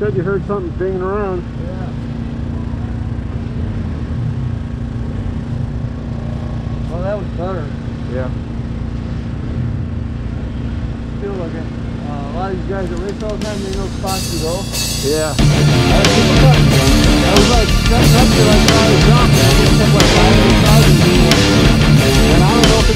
said you heard something dinging around. Yeah. Well, that was better. Yeah. Still looking. A lot of these guys that race all the time, they know spots to go. Yeah. I was like, shutting up there like I was jumping. I just took like 5,000 people. And I don't know if